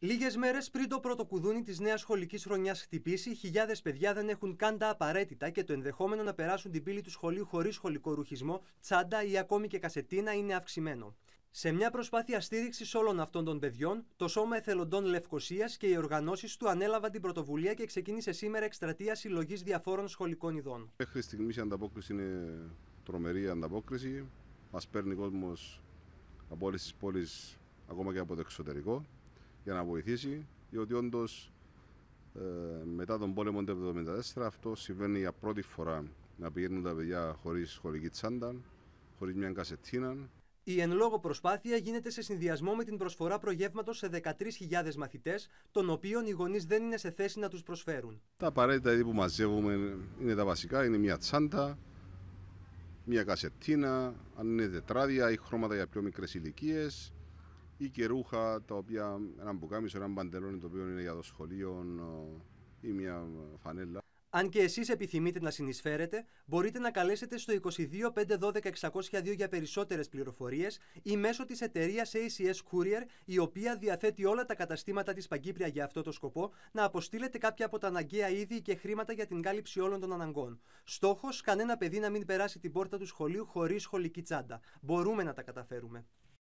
Λίγες μέρες πριν το πρώτο κουδούνι της νέας σχολικής χρονιάς χτυπήσει, χιλιάδες παιδιά δεν έχουν καν τα απαραίτητα και το ενδεχόμενο να περάσουν την πύλη του σχολείου χωρίς σχολικό ρουχισμό, τσάντα ή ακόμη και κασετίνα είναι αυξημένο. Σε μια προσπάθεια στήριξης όλων αυτών των παιδιών, το Σώμα Εθελοντών Λευκοσίας και οι οργανώσεις του ανέλαβαν την πρωτοβουλία και ξεκίνησε σήμερα εκστρατεία συλλογής διαφόρων σχολικών ειδών. Μέχρι στιγμής η ανταπόκριση είναι τρομερή ανταπόκριση. Μας παίρνει κόσμος από όλες τις πόλεις, ακόμα και από το εξωτερικό, για να βοηθήσει, διότι όντως μετά τον πόλεμο του 1974 αυτό συμβαίνει για πρώτη φορά, να πηγαίνουν τα παιδιά χωρίς σχολική τσάντα, χωρίς μια κασετίνα. Η εν λόγω προσπάθεια γίνεται σε συνδυασμό με την προσφορά προγεύματος σε 13.000 μαθητές, των οποίων οι γονείς δεν είναι σε θέση να τους προσφέρουν. Τα απαραίτητα είδη που μαζεύουμε είναι τα βασικά, είναι μια τσάντα, μια κασετίνα, αν είναι τετράδια ή χρώματα για πιο μικρές ηλικίες, ή και ρούχα, τα οποία έναν πουκάμισο, έναν παντελόνι, το οποίο είναι για το σχολείο, ή μια φανέλα. Αν και εσείς επιθυμείτε να συνεισφέρετε, μπορείτε να καλέσετε στο 22 512 602 για περισσότερες πληροφορίες ή μέσω της εταιρείας ACS Courier, η οποία διαθέτει όλα τα καταστήματα της Παγκύπρια για αυτό το σκοπό, να αποστείλετε κάποια από τα αναγκαία είδη και χρήματα για την κάλυψη όλων των αναγκών. Στόχος, κανένα παιδί να μην περάσει την πόρτα του σχολείου χωρίς σχολική τσάντα. Μπορούμε να τα καταφέρουμε.